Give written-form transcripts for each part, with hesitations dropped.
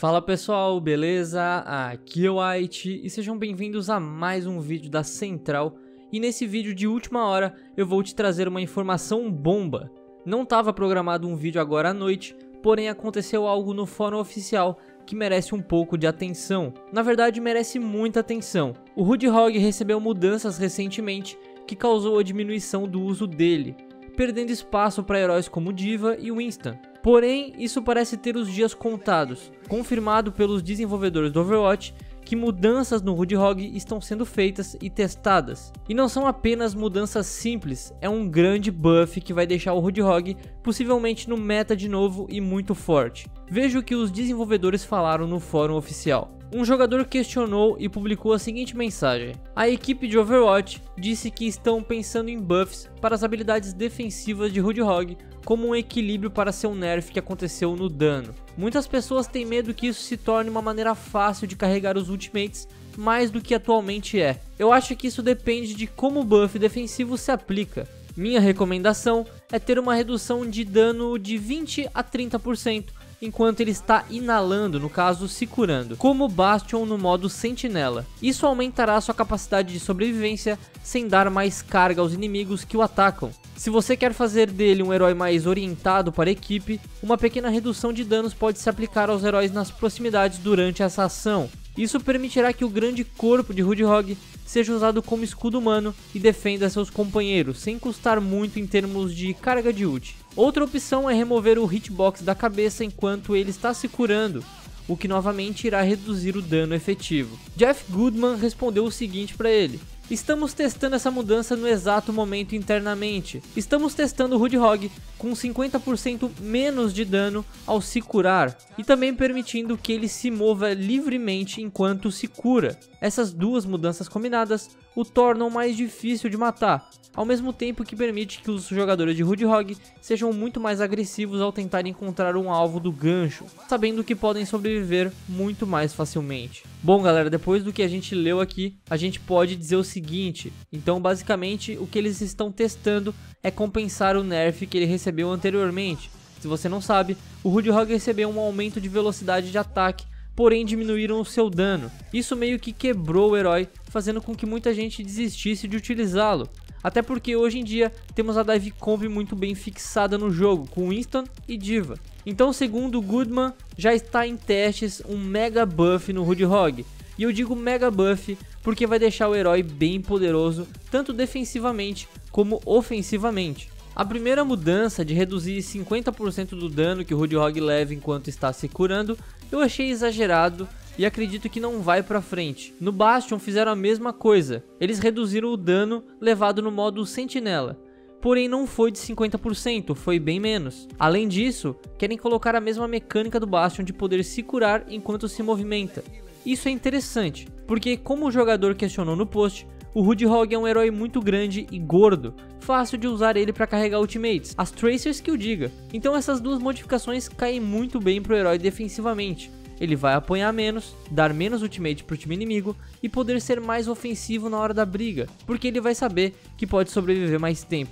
Fala pessoal, beleza? Aqui é o Aite e sejam bem-vindos a mais um vídeo da Central. E nesse vídeo de última hora eu vou te trazer uma informação bomba. Não estava programado um vídeo agora à noite, porém aconteceu algo no fórum oficial que merece um pouco de atenção. Na verdade, merece muita atenção. O Roadhog recebeu mudanças recentemente que causou a diminuição do uso dele, perdendo espaço para heróis como D.Va e Winston. Porém, isso parece ter os dias contados, confirmado pelos desenvolvedores do Overwatch que mudanças no Roadhog estão sendo feitas e testadas. E não são apenas mudanças simples, é um grande buff que vai deixar o Roadhog possivelmente no meta de novo e muito forte. Veja o que os desenvolvedores falaram no fórum oficial. Um jogador questionou e publicou a seguinte mensagem: a equipe de Overwatch disse que estão pensando em buffs para as habilidades defensivas de Roadhog como um equilíbrio para seu nerf que aconteceu no dano. Muitas pessoas têm medo que isso se torne uma maneira fácil de carregar os ultimates mais do que atualmente é. Eu acho que isso depende de como o buff defensivo se aplica. Minha recomendação é ter uma redução de dano de 20 a 30%. Enquanto ele está inalando, no caso se curando, como Bastion no modo sentinela. Isso aumentará sua capacidade de sobrevivência sem dar mais carga aos inimigos que o atacam. Se você quer fazer dele um herói mais orientado para a equipe, uma pequena redução de danos pode se aplicar aos heróis nas proximidades durante essa ação. Isso permitirá que o grande corpo de Roadhog seja usado como escudo humano e defenda seus companheiros, sem custar muito em termos de carga de ult. Outra opção é remover o hitbox da cabeça enquanto ele está se curando, o que novamente irá reduzir o dano efetivo. Jeff Goodman respondeu o seguinte para ele: estamos testando essa mudança no exato momento internamente. Estamos testando o Roadhog com 50% menos de dano ao se curar e também permitindo que ele se mova livremente enquanto se cura. Essas duas mudanças combinadas o tornam mais difícil de matar, ao mesmo tempo que permite que os jogadores de Roadhog sejam muito mais agressivos ao tentar encontrar um alvo do gancho, sabendo que podem sobreviver muito mais facilmente. Bom galera, depois do que a gente leu aqui, a gente pode dizer o seguinte: então basicamente o que eles estão testando é compensar o nerf que ele recebeu anteriormente. Se você não sabe, o Roadhog recebeu um aumento de velocidade de ataque, porém diminuíram o seu dano. Isso meio que quebrou o herói, fazendo com que muita gente desistisse de utilizá-lo. Até porque hoje em dia temos a dive comp muito bem fixada no jogo, com Winston e D.Va. Então, segundo Goodman, já está em testes um mega buff no Roadhog. E eu digo mega buff porque vai deixar o herói bem poderoso, tanto defensivamente como ofensivamente. A primeira mudança, de reduzir 50% do dano que o Roadhog leva enquanto está se curando, eu achei exagerado e acredito que não vai pra frente. No Bastion fizeram a mesma coisa, eles reduziram o dano levado no modo sentinela, porém não foi de 50%, foi bem menos. Além disso, querem colocar a mesma mecânica do Bastion de poder se curar enquanto se movimenta. Isso é interessante, porque como o jogador questionou no post, o Roadhog é um herói muito grande e gordo, fácil de usar ele para carregar ultimates, as Tracers que o diga. Então essas duas modificações caem muito bem pro herói defensivamente. Ele vai apanhar menos, dar menos ultimate pro time inimigo e poder ser mais ofensivo na hora da briga, porque ele vai saber que pode sobreviver mais tempo.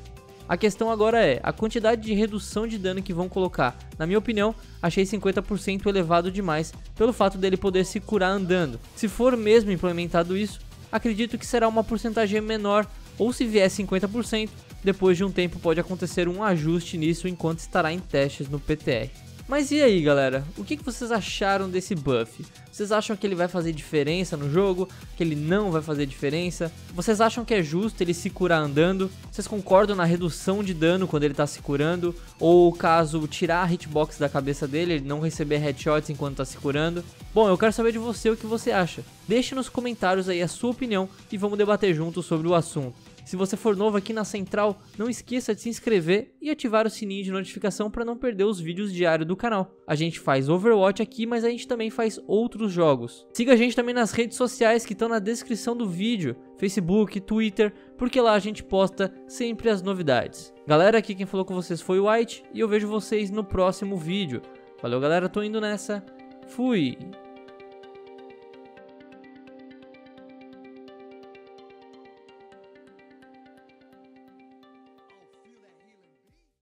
A questão agora é a quantidade de redução de dano que vão colocar. Na minha opinião, achei 50% elevado demais pelo fato dele poder se curar andando. Se for mesmo implementado isso, acredito que será uma porcentagem menor, ou se vier 50%, depois de um tempo pode acontecer um ajuste nisso enquanto estará em testes no PTR. Mas e aí galera, o que vocês acharam desse buff? Vocês acham que ele vai fazer diferença no jogo? Que ele não vai fazer diferença? Vocês acham que é justo ele se curar andando? Vocês concordam na redução de dano quando ele tá se curando? Ou caso tirar a hitbox da cabeça dele, ele não receber headshots enquanto tá se curando? Bom, eu quero saber de você o que você acha. Deixe nos comentários aí a sua opinião e vamos debater juntos sobre o assunto. Se você for novo aqui na Central, não esqueça de se inscrever e ativar o sininho de notificação para não perder os vídeos diários do canal. A gente faz Overwatch aqui, mas a gente também faz outros jogos. Siga a gente também nas redes sociais que estão na descrição do vídeo, Facebook, Twitter, porque lá a gente posta sempre as novidades. Galera, aqui quem falou com vocês foi o Aite e eu vejo vocês no próximo vídeo. Valeu galera, tô indo nessa. Fui!